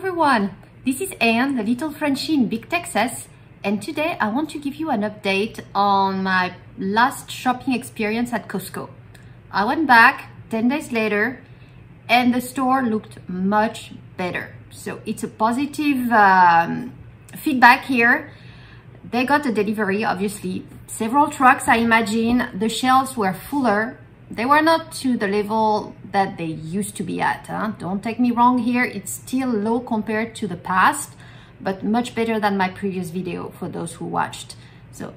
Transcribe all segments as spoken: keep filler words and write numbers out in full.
everyone, this is Anne, the little Frenchie in Big Texas, and today I want to give you an update on my last shopping experience at Costco. I went back ten days later and the store looked much better. So it's a positive um, feedback here. They got the delivery, obviously. Several trucks, I imagine. The shelves were fuller. They were not to the level that they used to be at. Huh? Don't take me wrong here. It's still low compared to the past, but much better than my previous video for those who watched. So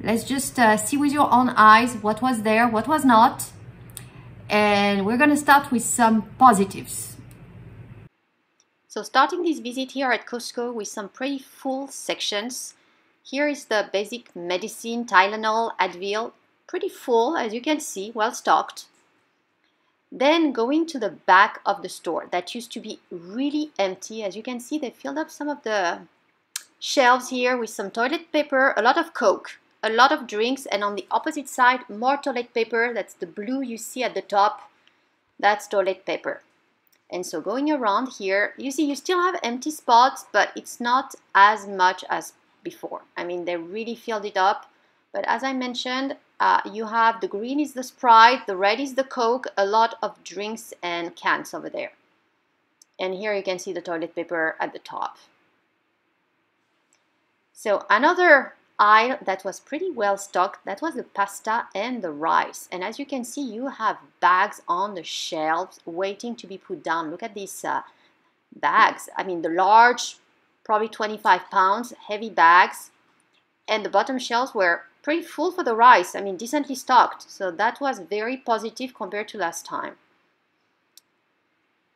let's just uh, see with your own eyes what was there, what was not. And we're going to start with some positives. So starting this visit here at Costco with some pretty full sections. Here is the basic medicine, Tylenol, Advil, pretty full as you can see, well stocked. Then going to the back of the store that used to be really empty. As you can see, they filled up some of the shelves here with some toilet paper, a lot of Coke, a lot of drinks, and on the opposite side more toilet paper. That's the blue you see at the top, that's toilet paper. And so going around here, you see you still have empty spots, but it's not as much as before. I mean, they really filled it up, but as I mentioned, uh, you have the green is the Sprite, the red is the Coke, a lot of drinks and cans over there. And here you can see the toilet paper at the top. So another aisle that was pretty well stocked, that was the pasta and the rice. And as you can see, you have bags on the shelves waiting to be put down. Look at these uh, bags. I mean, the large, probably twenty-five pounds, heavy bags, and the bottom shelves were pretty full for the rice, I mean decently stocked, so that was very positive compared to last time.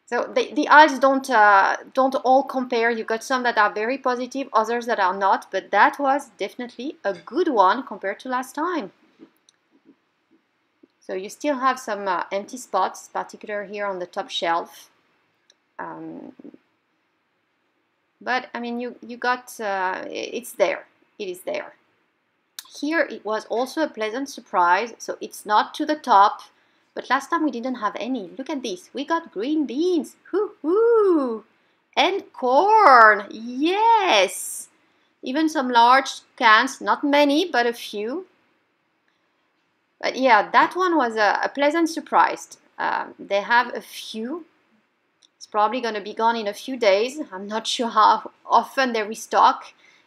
So the, the aisles don't, uh, don't all compare. You've got some that are very positive, others that are not, but that was definitely a good one compared to last time. So you still have some uh, empty spots, particularly here on the top shelf. Um, But I mean, you you got uh, it's there. It is there. Here it was also a pleasant surprise. So it's not to the top, but last time we didn't have any. Look at this. We got green beans, hoo hoo, and corn. Yes, even some large cans. Not many, but a few. But yeah, that one was a, a pleasant surprise. Um, they have a few. It's probably going to be gone in a few days. I'm not sure how often they restock.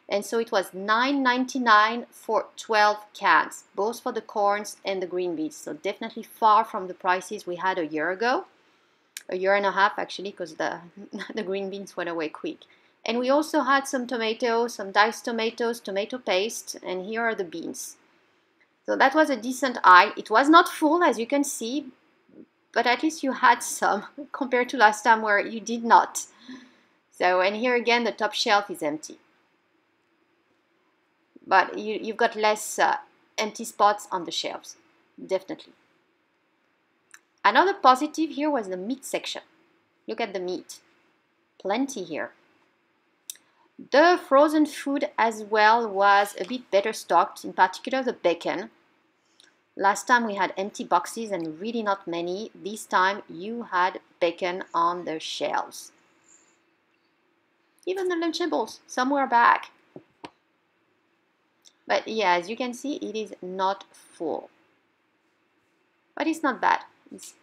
And so it was nine ninety-nine for twelve cans, both for the corns and the green beans. So definitely far from the prices we had a year ago, a year and a half actually, because the, the green beans went away quick. And we also had some tomatoes, some diced tomatoes, tomato paste, and here are the beans. So that was a decent aisle. It was not full as you can see, but at least you had some compared to last time where you did not. So, and here again, the top shelf is empty. But you, you've got less uh, empty spots on the shelves, definitely. Another positive here was the meat section. Look at the meat. Plenty here. The frozen food as well was a bit better stocked, in particular the bacon. Last time we had empty boxes and really not many. This time you had bacon on the shelves. Even the Lunchables, somewhere back. But yeah, as you can see, it is not full. But it's not bad. It's,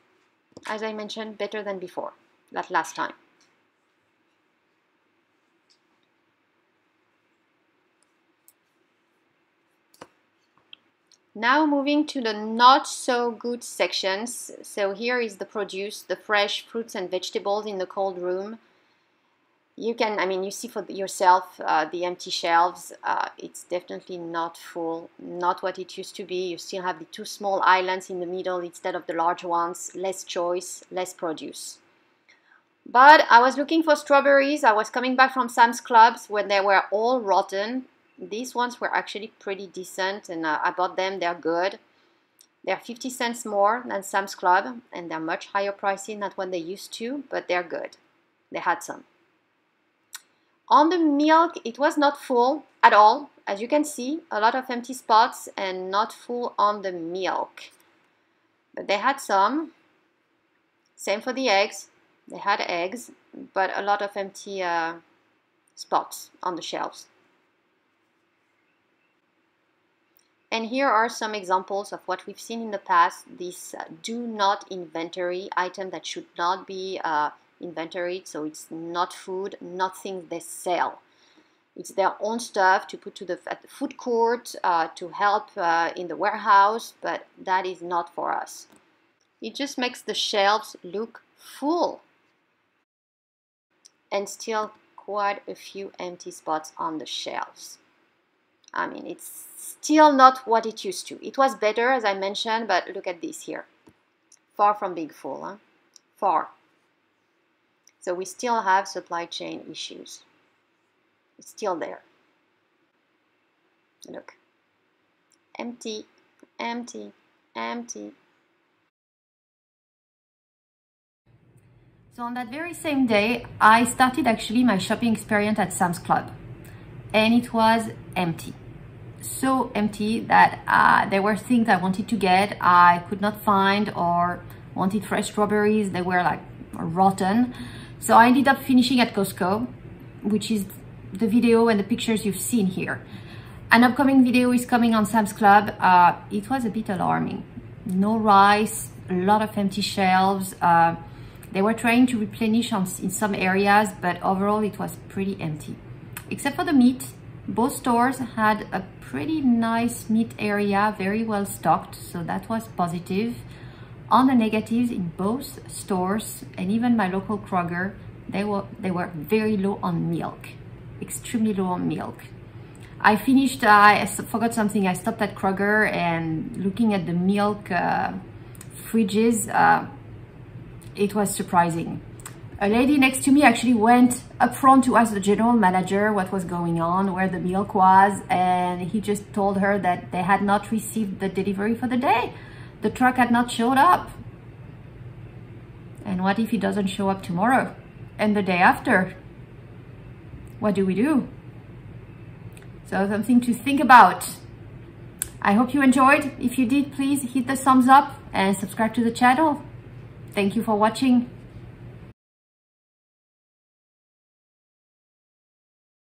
as I mentioned, better than before, that last time. Now moving to the not so good sections. So here is the produce, the fresh fruits and vegetables in the cold room. You can, I mean, you see for yourself uh, the empty shelves. Uh, it's definitely not full, not what it used to be. You still have the two small islands in the middle instead of the large ones. Less choice, less produce. But I was looking for strawberries. I was coming back from Sam's Club when they were all rotten. These ones were actually pretty decent, and uh, I bought them. They're good. They're fifty cents more than Sam's Club, and they're much higher pricing than what they used to, but they're good. They had some. On the milk, it was not full at all. As you can see, a lot of empty spots and not full on the milk. But they had some. Same for the eggs. They had eggs. but a lot of empty uh, spots on the shelves. And here are some examples of what we've seen in the past, this uh, do not inventory item that should not be uh, inventoried, so it's not food, not things they sell. It's their own stuff to put to the, at the food court, uh, to help uh, in the warehouse, but that is not for us. It just makes the shelves look full. And still quite a few empty spots on the shelves. I mean, it's still not what it used to. It was better, as I mentioned, but look at this here. Far from being full, huh? Far. So we still have supply chain issues. It's still there. Look. Empty, empty, empty. So on that very same day, I started actually my shopping experience at Sam's Club. And it was empty. So empty that uh, there were things I wanted to get, I could not find, or wanted fresh strawberries, they were like rotten. So I ended up finishing at Costco, which is the video and the pictures you've seen here. An upcoming video is coming on Sam's Club. Uh, it was a bit alarming. No rice, a lot of empty shelves. Uh, they were trying to replenish on, in some areas, but overall it was pretty empty. Except for the meat, both stores had a pretty nice meat area, very well stocked, so that was positive. On the negatives, in both stores, and even my local Kroger, they were, they were very low on milk, extremely low on milk. I finished, uh, I forgot something, I stopped at Kroger and looking at the milk uh, fridges, uh, it was surprising. A lady next to me actually went up front to ask the general manager what was going on, where the milk was, and he just told her that they had not received the delivery for the day. The truck had not showed up. And what if it doesn't show up tomorrow and the day after? What do we do? So something to think about. I hope you enjoyed. If you did, please hit the thumbs up and subscribe to the channel. Thank you for watching.